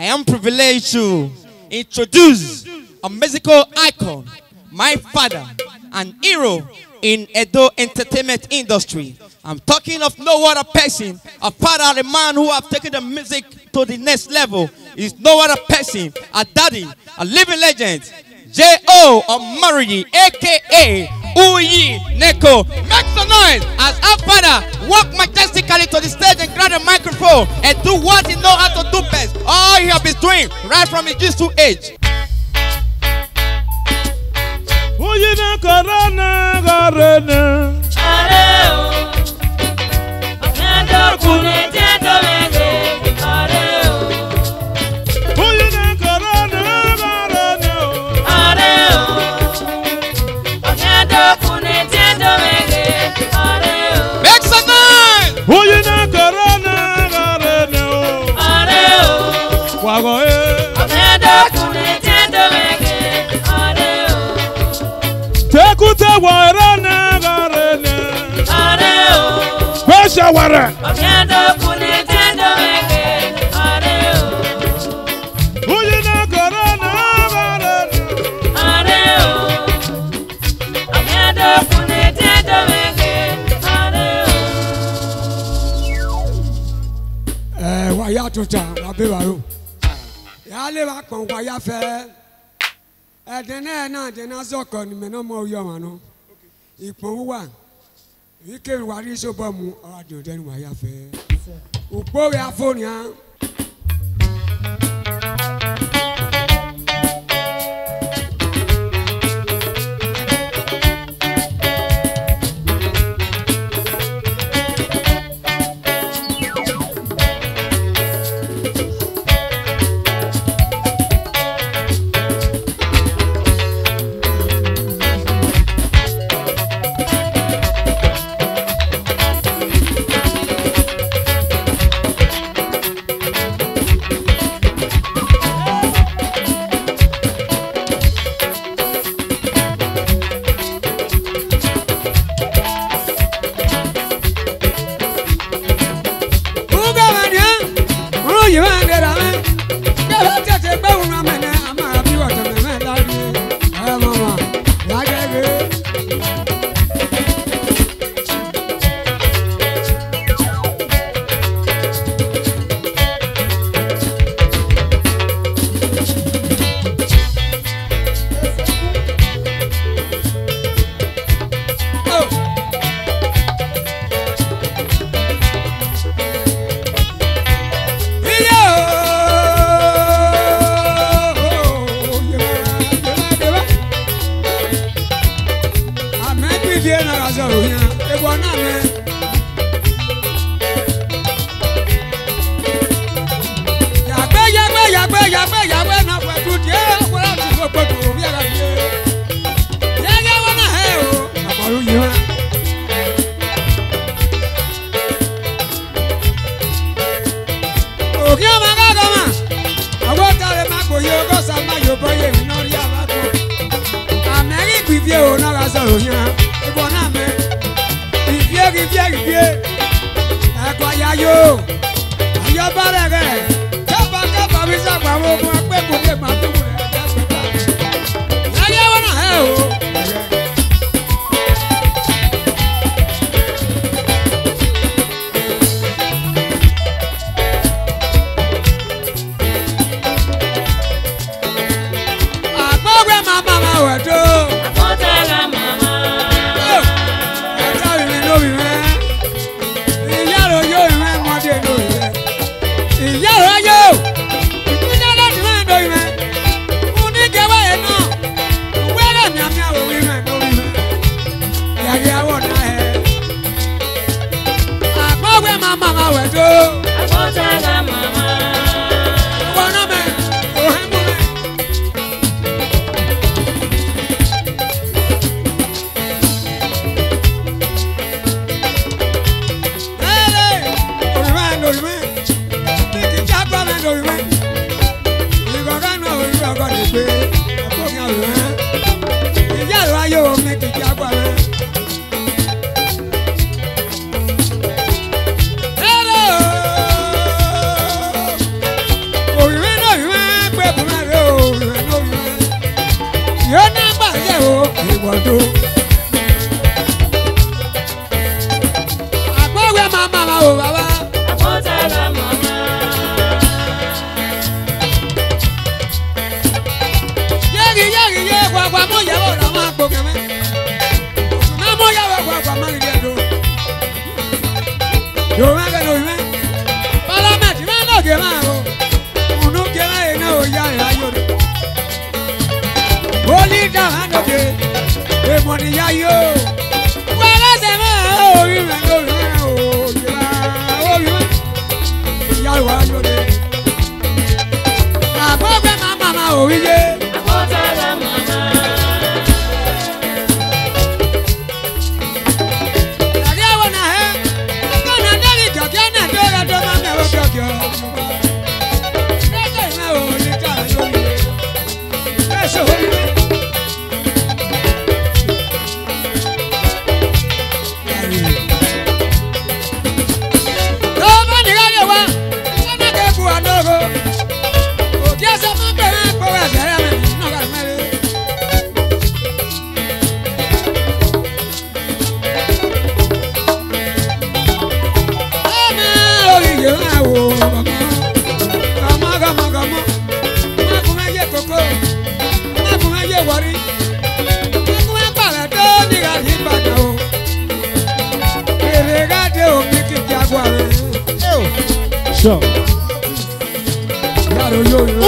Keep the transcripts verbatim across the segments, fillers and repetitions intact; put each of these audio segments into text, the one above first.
I am privileged to introduce a musical icon, my father, an hero in Edo entertainment industry. I'm talking of no other person, a father, a man who have taken the music to the next level. Is no other person, a daddy, a living legend, J O Omoruyi, aka Uyi Neko. Make some noise as our father walk majestically to the stage and grab the microphone and do what he knows how to do best. All he has been doing right from his youth to age. Uyi Neko rana garana. Shawara. Eh, waya tuta, wabe waro. Ya le wa kon waya fe. Eh, dene na dene zoko ni meno mo yo manu. Ipo wa. We came to a so bomb, or do then we have a Upoya. Yeah, right. do. I go where my mama oh baba. I go tell her mama. Yegi yegi yegi wa wa mo ya wa na ma po keme. Na mo ya wa wa wa ma ri do. Yo ma ga no me. Bala ma ti ma no ke ma o. Unu ke ma e na o ya ya yo do. Holy down on the money, I yo. Well, I said, oh, you know, oh, you know, oh, you know, oh, you know, oh, you know, oh,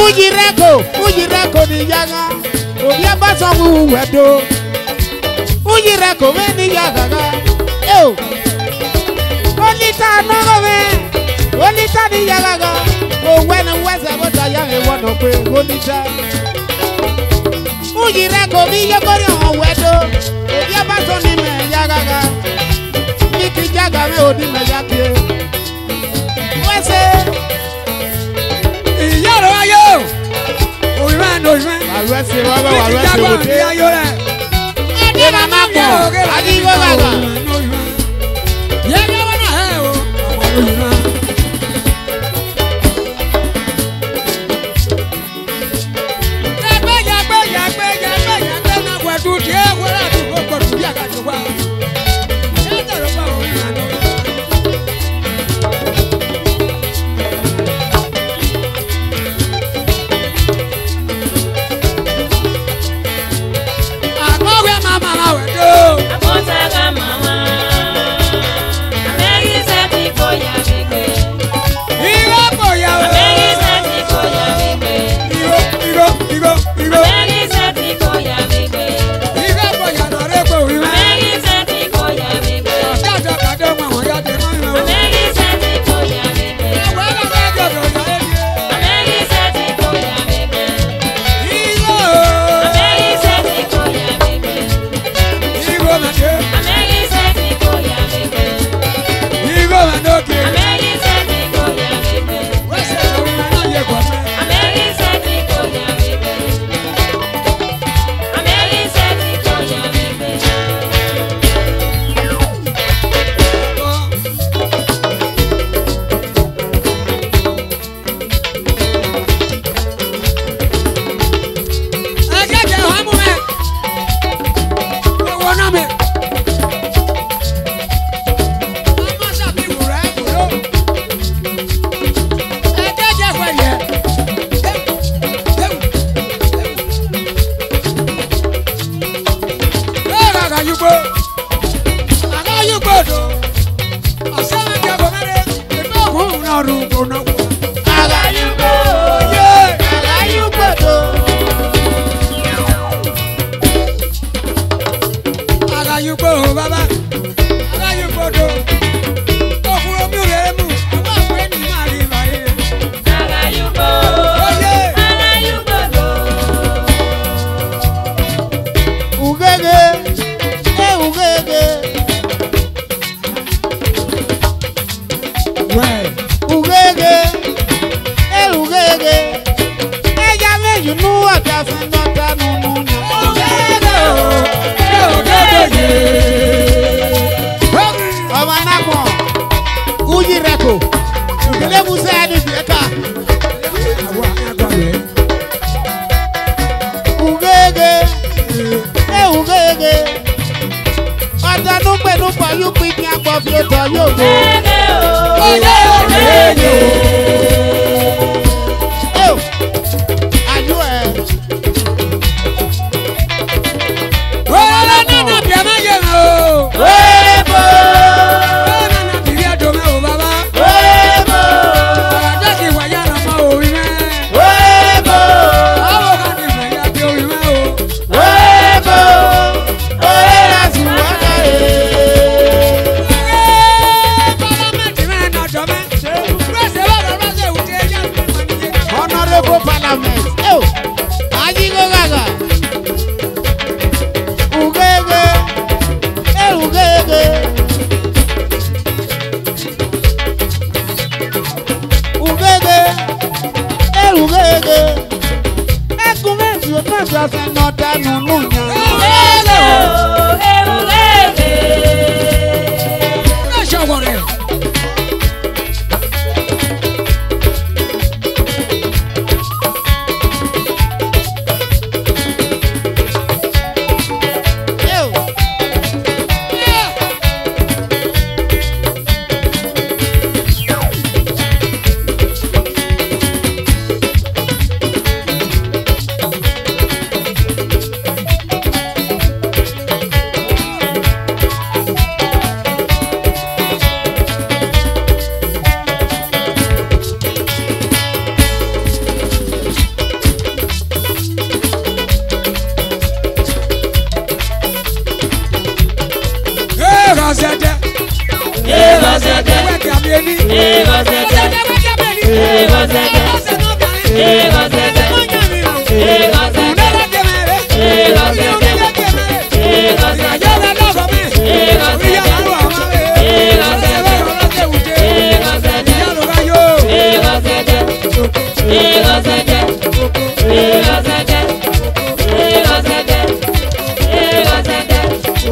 Uyi Neko, Uyi Neko ni yaga, obi abasangu wedo. Uyi Neko we ni yaga ga, yo. Olita no we, olita ni yaga ga. O we no we se bota yaga wano pe olita. Uyi Neko bi yagori on wedo, obi abasangu me yaga ga. Miki yaga we odi me yake. We se. Yaro ayo, oiman oiman. Aluasi baba, aluasi bote. Adi mama ko, adi baba. Yega wana he o, oiman. Yagbe yagbe yagbe yagbe yagbe na wadu di ewura tu koko tu bi akajuwa. Yega roba oiman. Hey, hey, hey.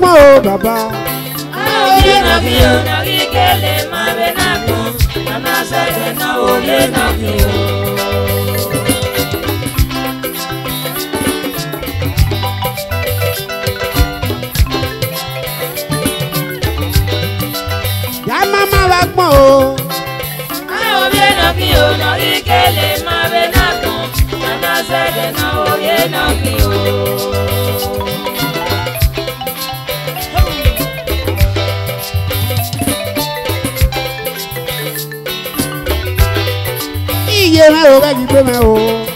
Baba, Baba. Ya mama wakmo. Iye me o ba gibe me o.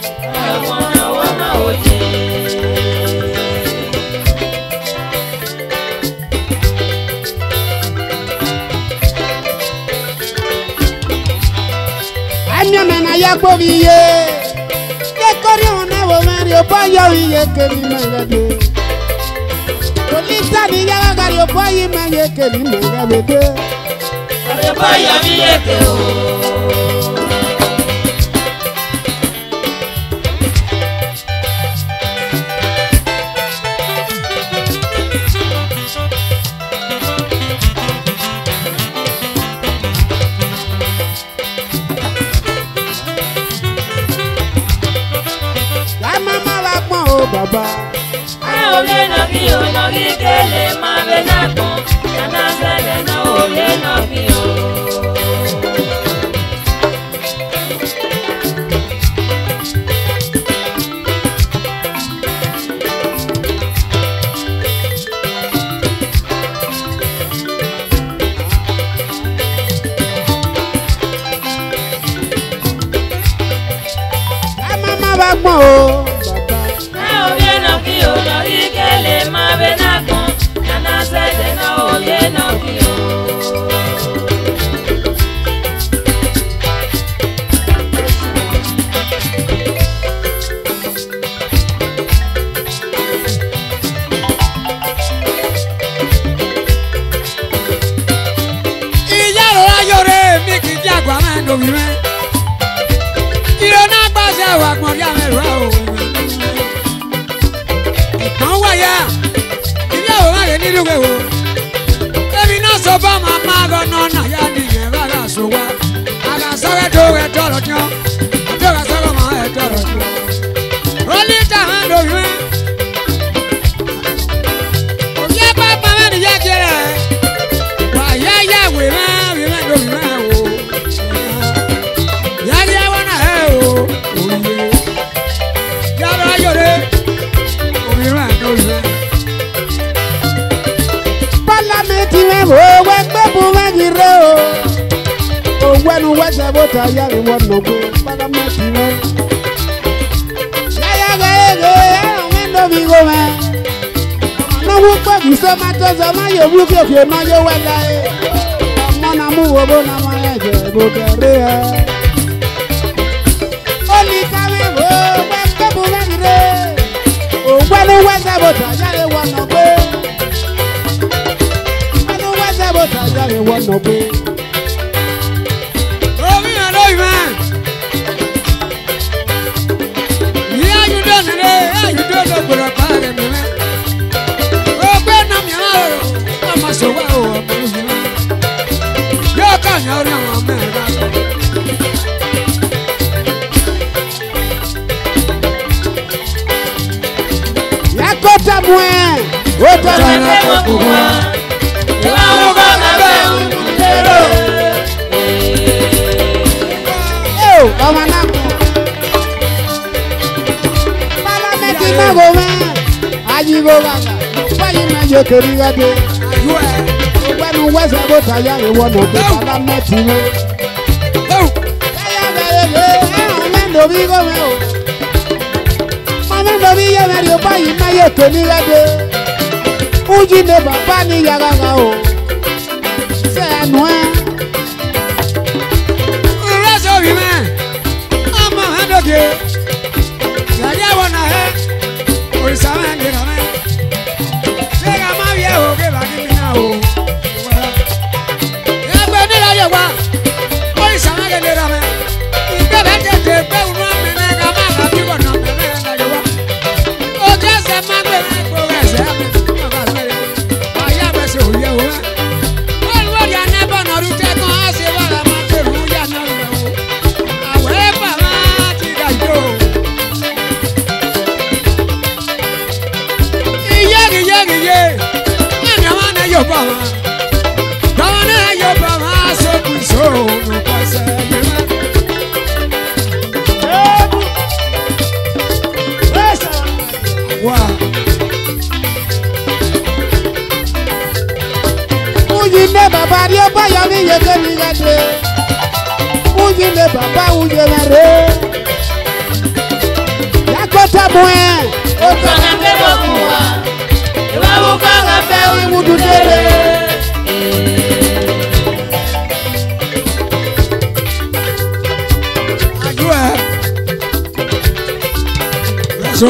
Ye kori ona wo mari oboyo ye keri magade polita ni ya gari oboyi ma ye keri magade are boyo mi ye ke o Baba. Ah, ole no bi o no gi kele ma be na ko, na na sele no ole no bi o. Ah, mama ba gbo o. Wow. Uyi ne baba ri oba ya mi ye ke mi gade. Uyi ne baba uye mare. Ya kota buen. O kana pe bokuwa. E wa wo kana pe wi mudu dere. So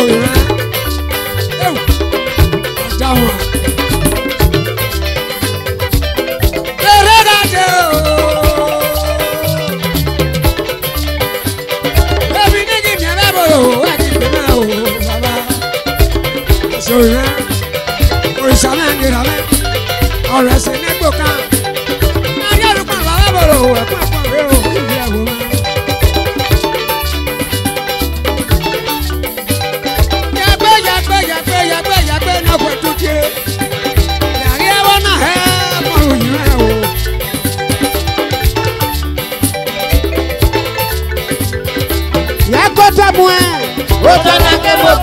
right. Oh, down. Let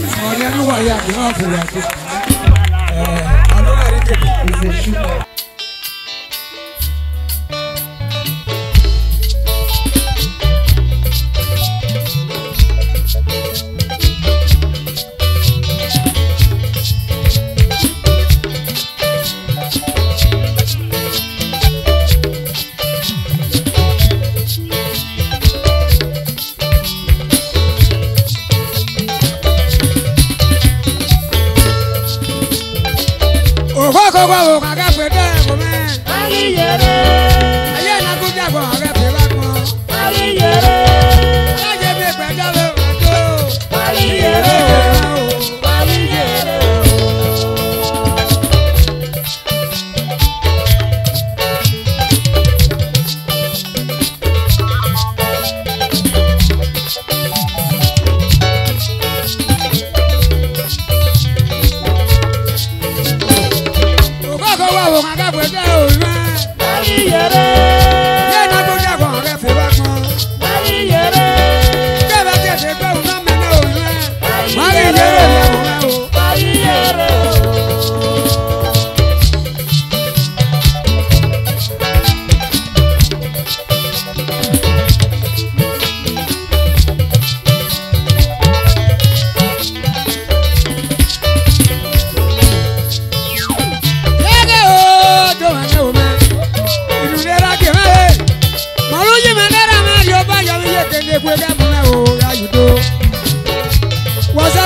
me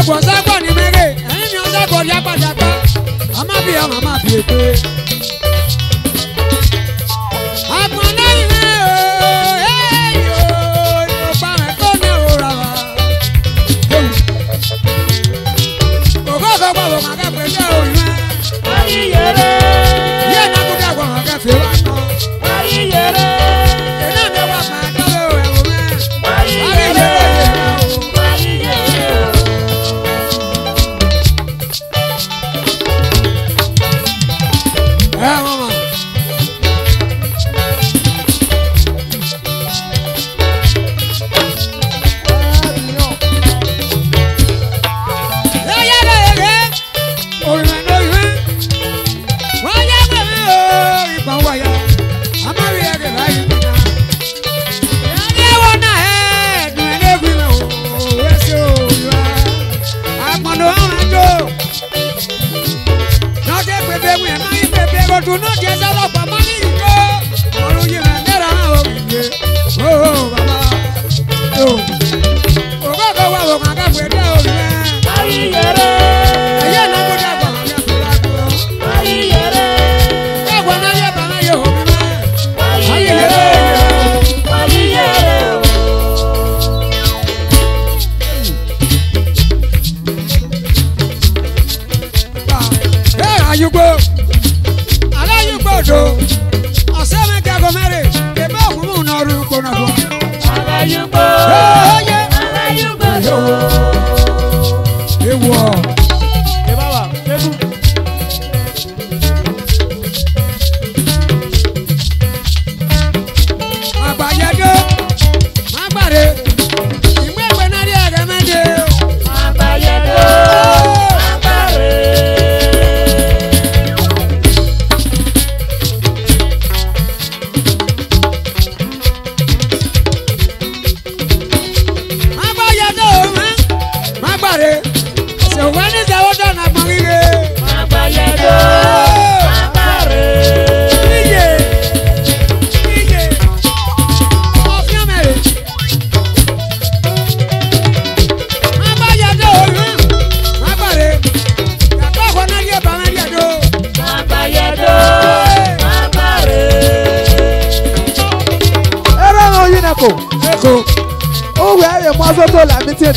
Agbonzagbo ni mere, ẹni ni ọ̀dàgbọ̀ rí apàdàgbà. A má fi ọmọ má fi ètò.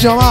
Jọ̀wọ́.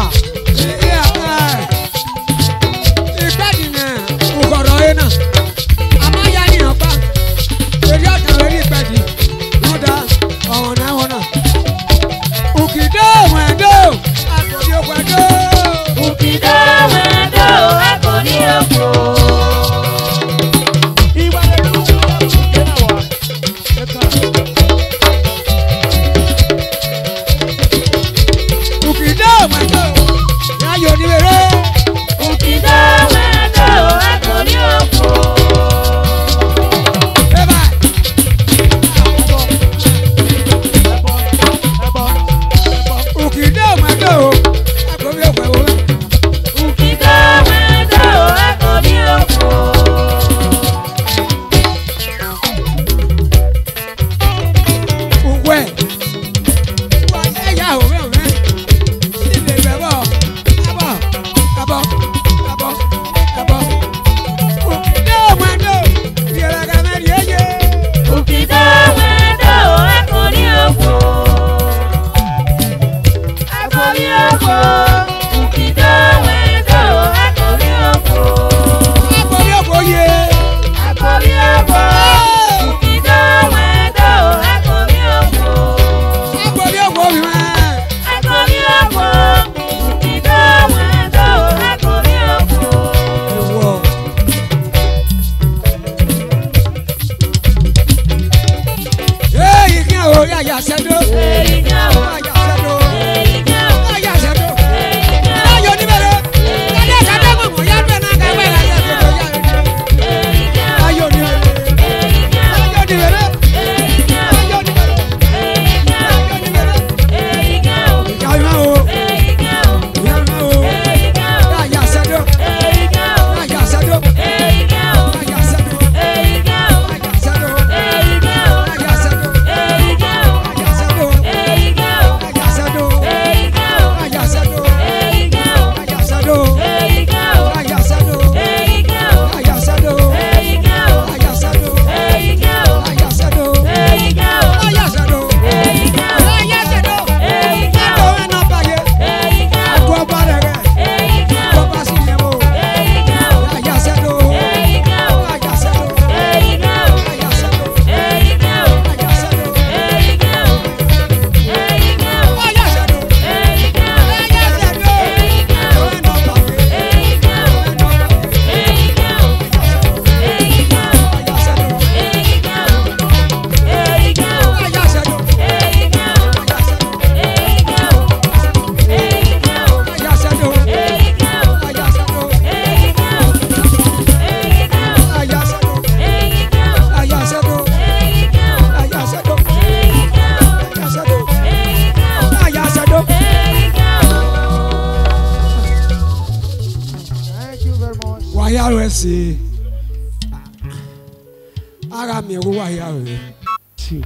Where? Why, yeah, yeah, oh, well, man. Aresi. Ara mi wo wa ya re. Ti.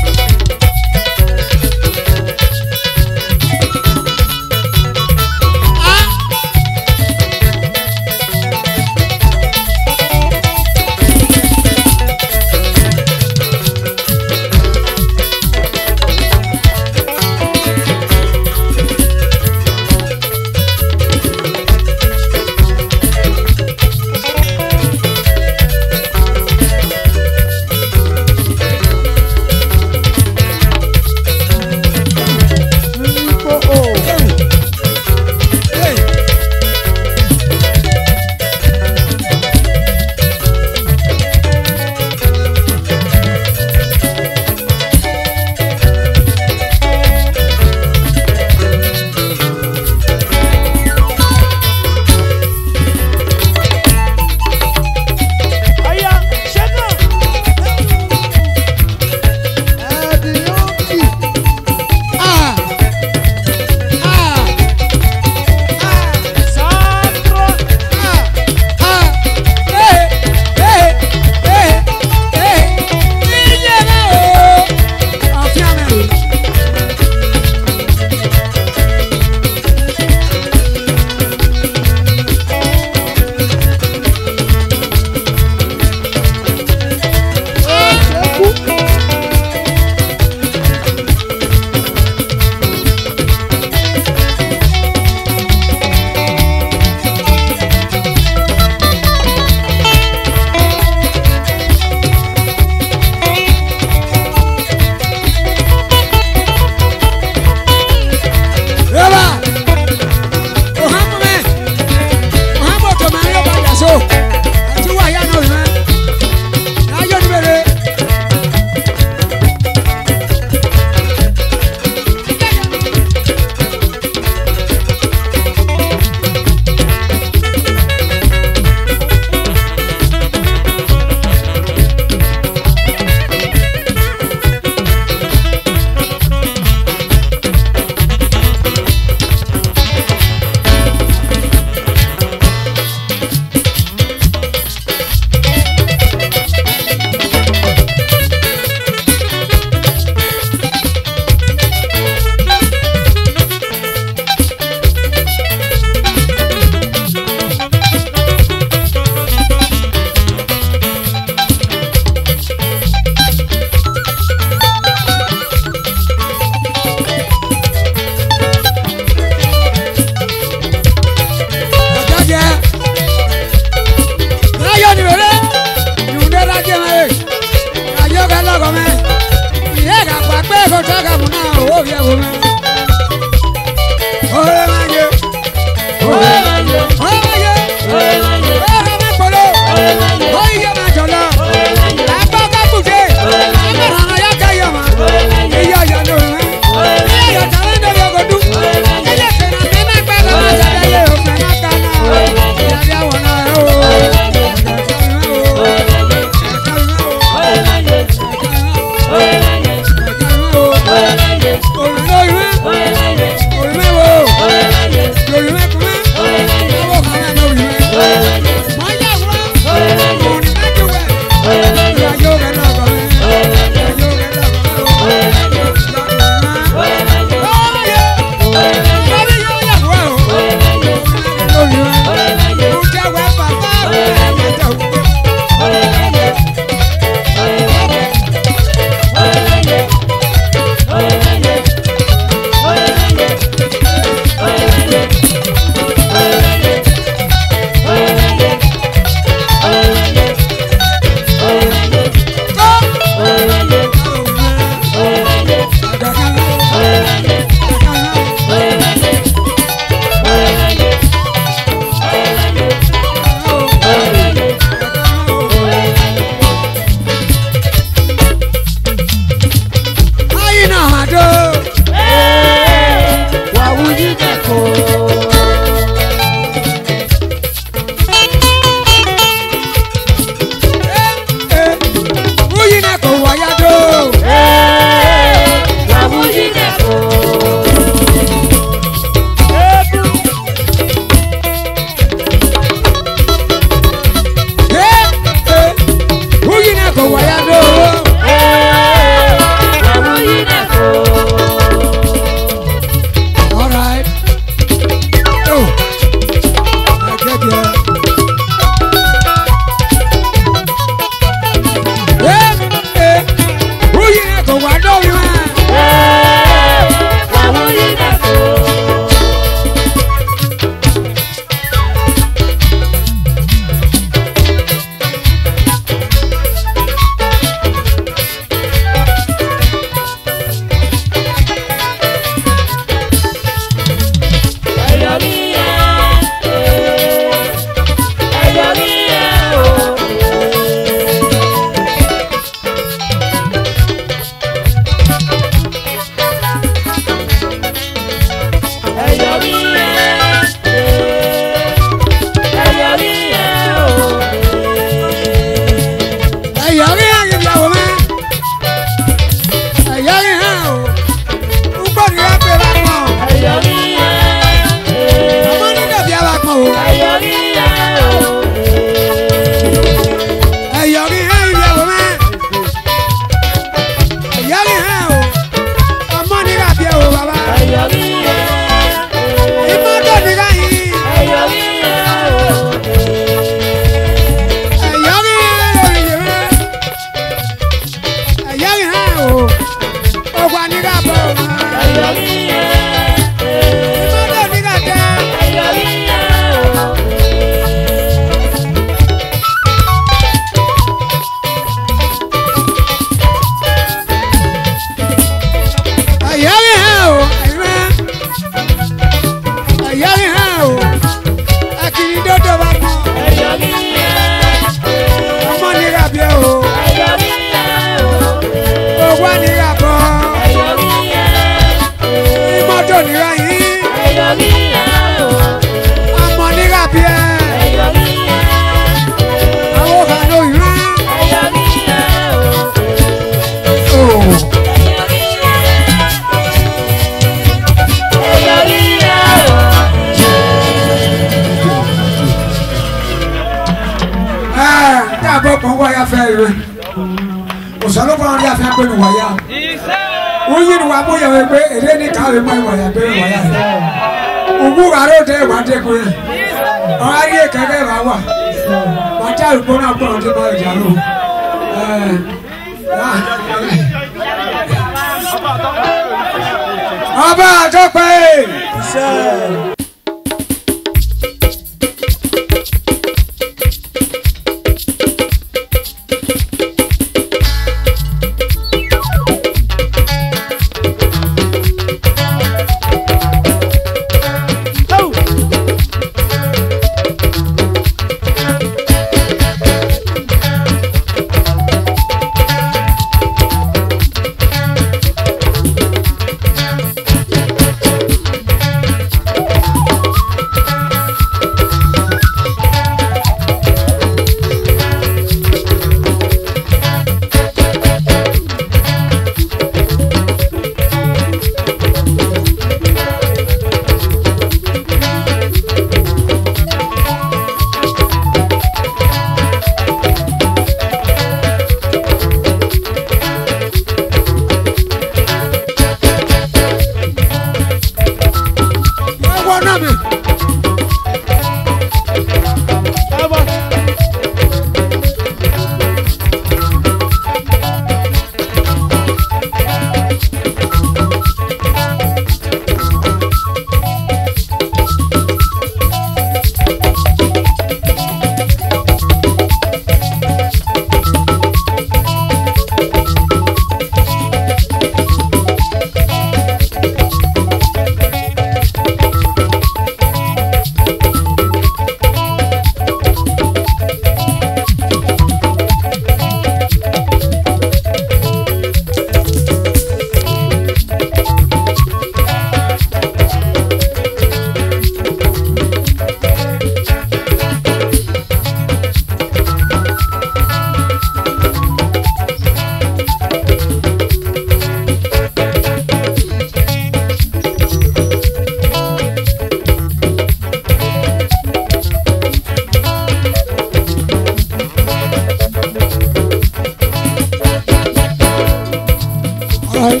Bye.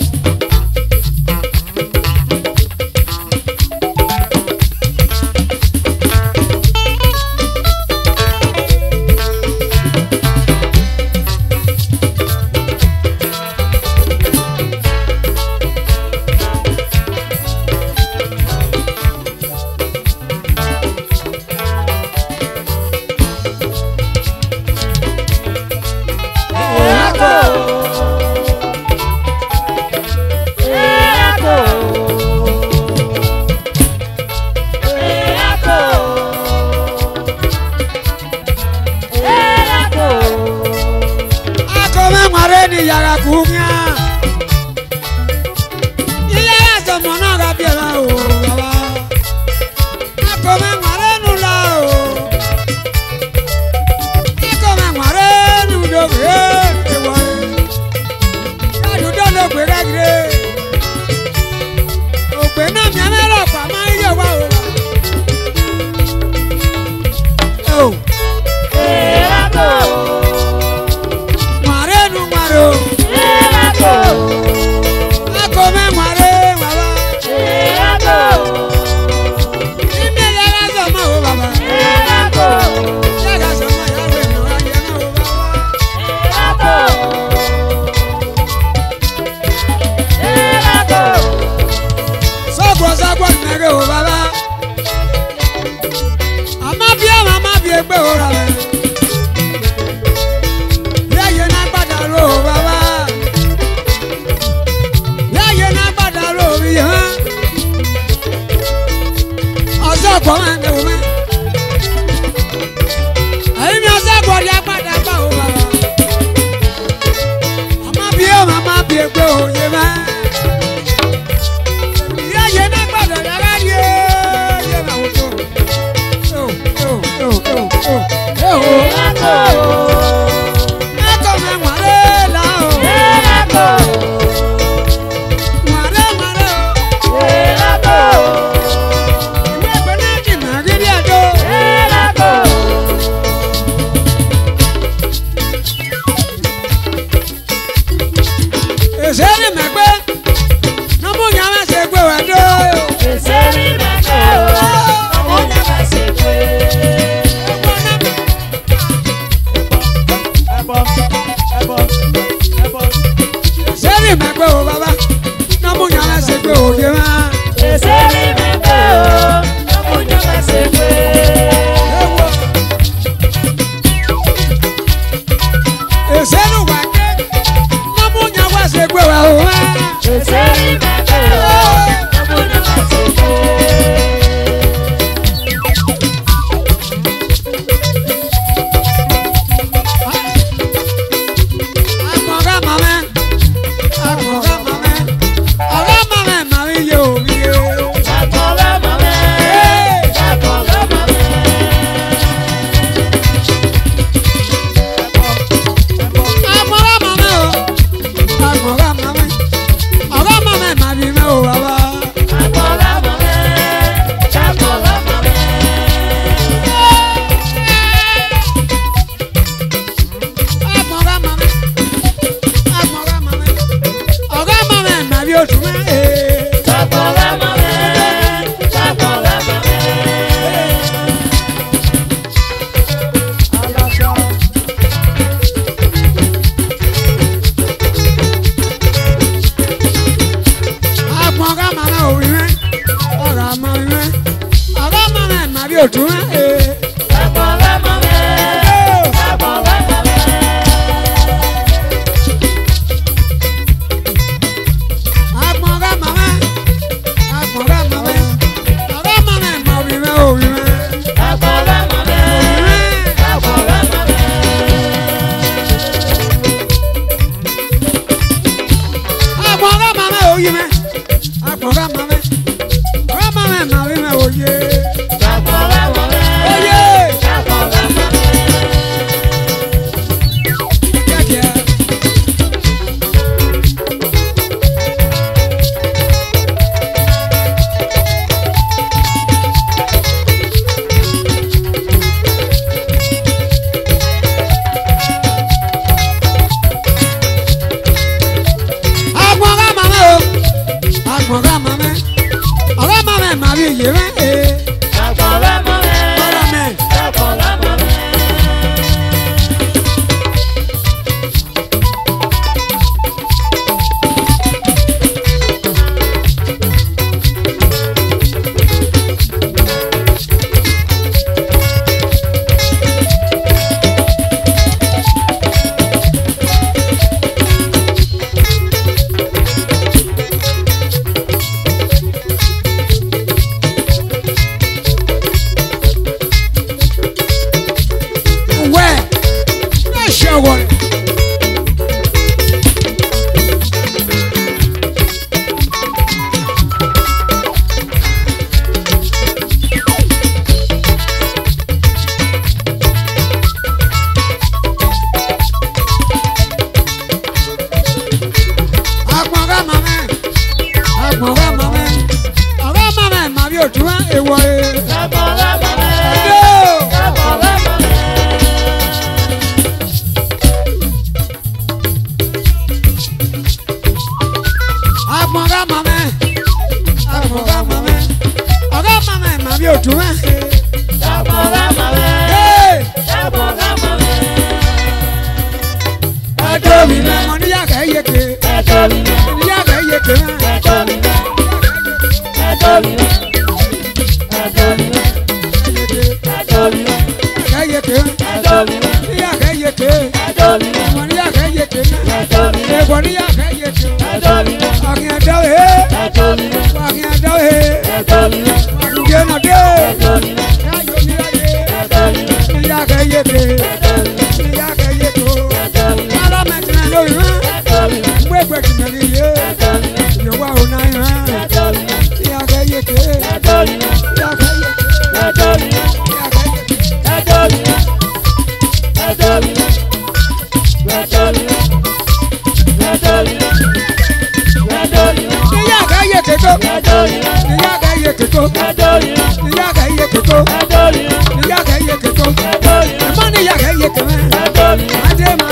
I